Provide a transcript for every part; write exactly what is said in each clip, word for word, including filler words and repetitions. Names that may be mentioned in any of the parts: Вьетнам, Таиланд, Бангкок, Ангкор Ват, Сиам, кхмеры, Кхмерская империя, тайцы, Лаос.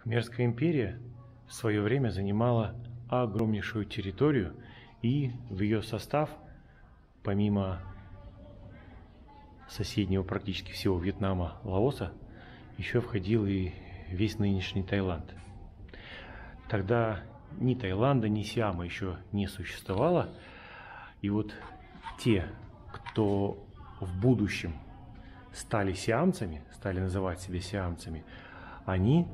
Кхмерская империя в свое время занимала огромнейшую территорию, и в ее состав, помимо соседнего практически всего Вьетнама, Лаоса, еще входил и весь нынешний Таиланд. Тогда ни Таиланда, ни Сиама еще не существовало, и вот те, кто в будущем стали сиамцами, стали называть себя сиамцами, они,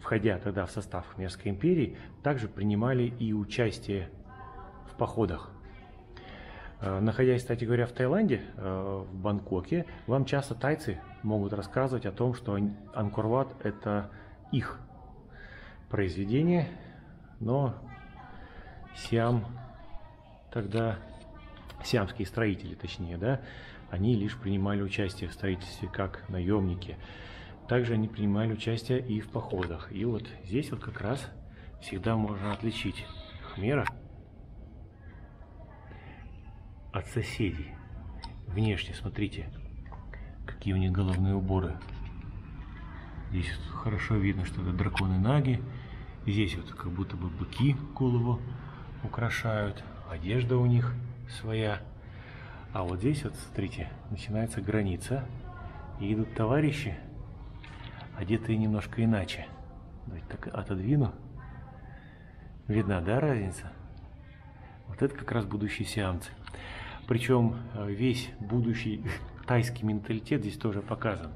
входя тогда в состав Кхмерской империи, также принимали и участие в походах. Находясь, кстати говоря, в Таиланде, в Бангкоке, вам часто тайцы могут рассказывать о том, что Ангкор Ват – это их произведение, но Сиам тогда, сиамские строители, точнее, да, они лишь принимали участие в строительстве как наемники. Также они принимали участие и в походах. И вот здесь вот как раз всегда можно отличить Кхмера от соседей. Внешне, смотрите, какие у них головные уборы. Здесь вот хорошо видно, что это драконы наги. Здесь вот как будто бы быки голову украшают. Одежда у них своя. А вот здесь вот, смотрите, начинается граница. И идут товарищи, одетые немножко иначе. Давайте так отодвину. Видна, да, разница? Вот это как раз будущие сиамцы. Причем весь будущий тайский менталитет здесь тоже показан.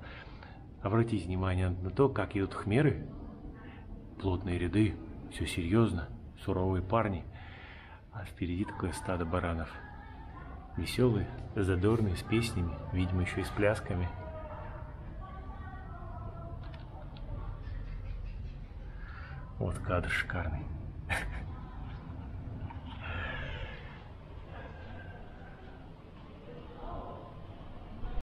Обратите внимание на то, как идут хмеры. Плотные ряды, все серьезно, суровые парни. А впереди такое стадо баранов. Веселые, задорные, с песнями, видимо, еще и с плясками. Вот кадр шикарный.